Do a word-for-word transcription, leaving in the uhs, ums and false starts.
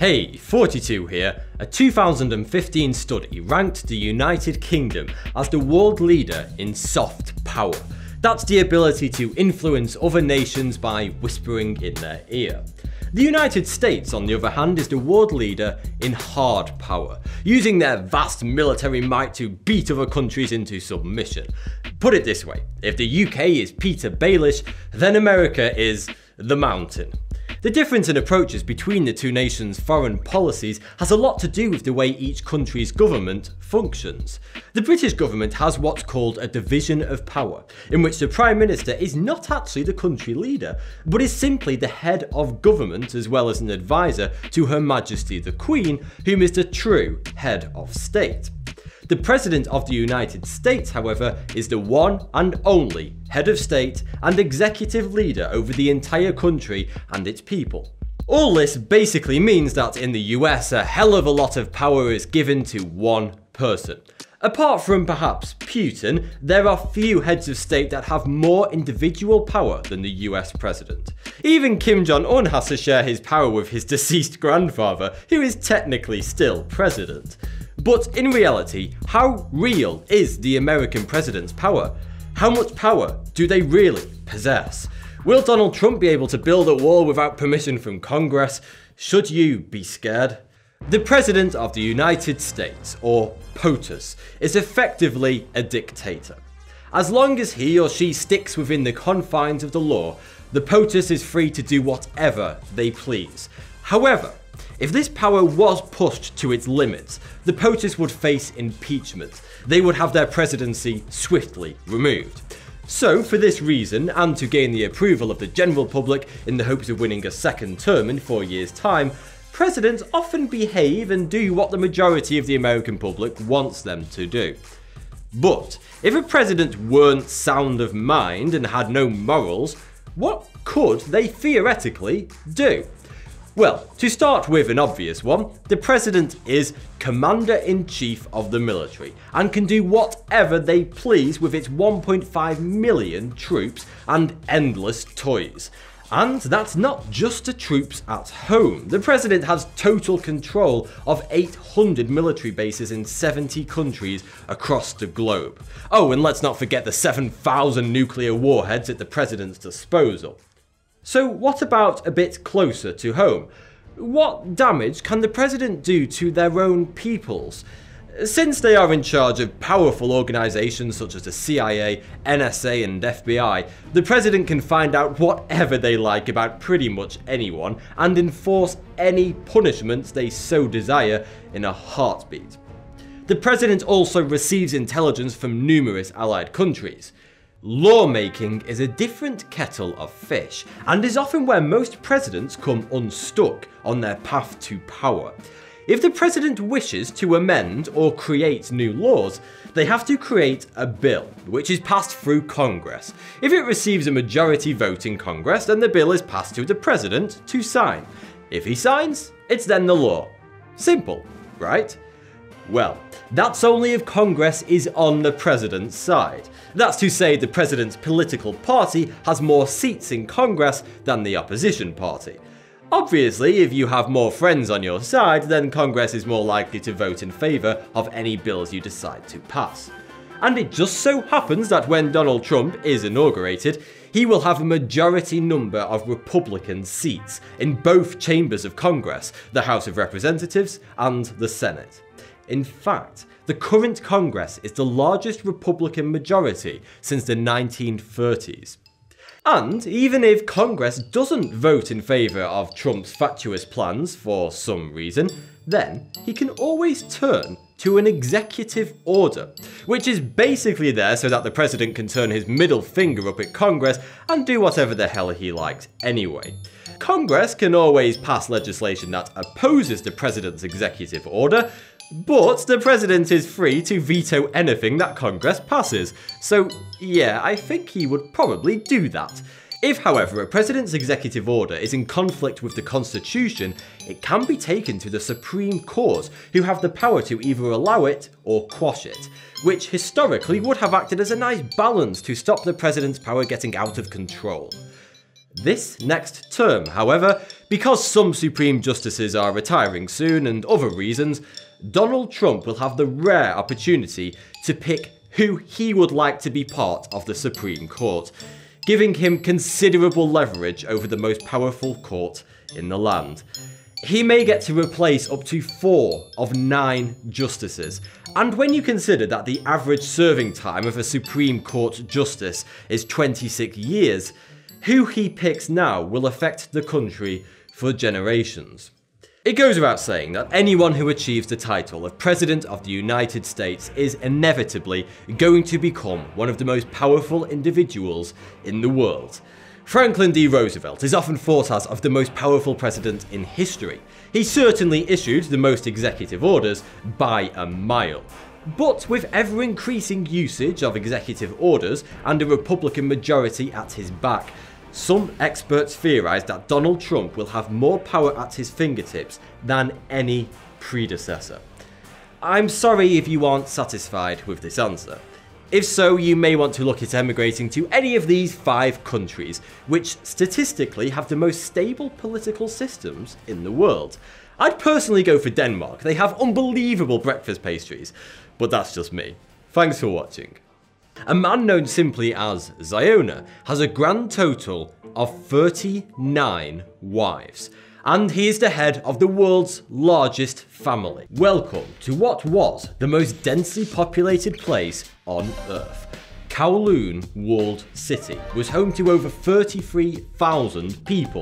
Hey, forty-two here. A two thousand fifteen study ranked the United Kingdom as the world leader in soft power. That's the ability to influence other nations by whispering in their ear. The United States, on the other hand, is the world leader in hard power, using their vast military might to beat other countries into submission. Put it this way, if the U K is Peter Baelish, then America is the mountain. The difference in approaches between the two nations' foreign policies has a lot to do with the way each country's government functions. The British government has what's called a division of power, in which the Prime Minister is not actually the country leader, but is simply the head of government as well as an advisor to Her Majesty the Queen, whom is the true head of state. The President of the United States, however, is the one and only head of state and executive leader over the entire country and its people. All this basically means that in the U S, a hell of a lot of power is given to one person. Apart from perhaps Putin, there are few heads of state that have more individual power than the U S president. Even Kim Jong-un has to share his power with his deceased grandfather, who is technically still president. But in reality, how real is the American president's power? How much power do they really possess? Will Donald Trump be able to build a wall without permission from Congress? Should you be scared? The President of the United States, or POTUS, is effectively a dictator. As long as he or she sticks within the confines of the law, the POTUS is free to do whatever they please. However, if this power was pushed to its limits, the POTUS would face impeachment. They would have their presidency swiftly removed. So, for this reason, and to gain the approval of the general public in the hopes of winning a second term in four years' time, presidents often behave and do what the majority of the American public wants them to do. But if a president weren't sound of mind and had no morals, what could they theoretically do? Well, to start with an obvious one, the president is commander-in-chief of the military and can do whatever they please with its one point five million troops and endless toys. And that's not just the troops at home. The president has total control of eight hundred military bases in seventy countries across the globe. Oh, and let's not forget the seven thousand nuclear warheads at the president's disposal. So what about a bit closer to home? What damage can the president do to their own peoples? Since they are in charge of powerful organisations such as the C I A, N S A and F B I, the president can find out whatever they like about pretty much anyone and enforce any punishments they so desire in a heartbeat. The president also receives intelligence from numerous allied countries. Lawmaking is a different kettle of fish and is often where most presidents come unstuck on their path to power. If the president wishes to amend or create new laws, they have to create a bill, which is passed through Congress. If it receives a majority vote in Congress, then the bill is passed to the president to sign. If he signs, it's then the law. Simple, right? Well, that's only if Congress is on the president's side. That's to say the president's political party has more seats in Congress than the opposition party. Obviously, if you have more friends on your side, then Congress is more likely to vote in favour of any bills you decide to pass. And it just so happens that when Donald Trump is inaugurated, he will have a majority number of Republican seats in both chambers of Congress, the House of Representatives and the Senate. In fact, the current Congress is the largest Republican majority since the nineteen thirties. And even if Congress doesn't vote in favour of Trump's fatuous plans for some reason, then he can always turn to an executive order, which is basically there so that the president can turn his middle finger up at Congress and do whatever the hell he likes anyway. Congress can always pass legislation that opposes the president's executive order, but the president is free to veto anything that Congress passes, so yeah, I think he would probably do that. If, however, a president's executive order is in conflict with the Constitution, it can be taken to the Supreme Court, who have the power to either allow it or quash it, which historically would have acted as a nice balance to stop the president's power getting out of control. This next term, however, Because some Supreme Justices are retiring soon and other reasons, Donald Trump will have the rare opportunity to pick who he would like to be part of the Supreme Court, giving him considerable leverage over the most powerful court in the land. He may get to replace up to four of nine justices, and when you consider that the average serving time of a Supreme Court justice is twenty-six years, who he picks now will affect the country for generations. It goes without saying that anyone who achieves the title of President of the United States is inevitably going to become one of the most powerful individuals in the world. Franklin D. Roosevelt is often thought as of the most powerful president in history. He certainly issued the most executive orders by a mile. But with ever-increasing usage of executive orders and a Republican majority at his back, some experts theorise that Donald Trump will have more power at his fingertips than any predecessor. I'm sorry if you aren't satisfied with this answer. If so, you may want to look at emigrating to any of these five countries, which statistically have the most stable political systems in the world. I'd personally go for Denmark. They have unbelievable breakfast pastries, but that's just me. Thanks for watching. A man known simply as Ziona has a grand total of thirty-nine wives, and he is the head of the world's largest family. Welcome to what was the most densely populated place on Earth. Kowloon Walled City was home to over thirty-three thousand people.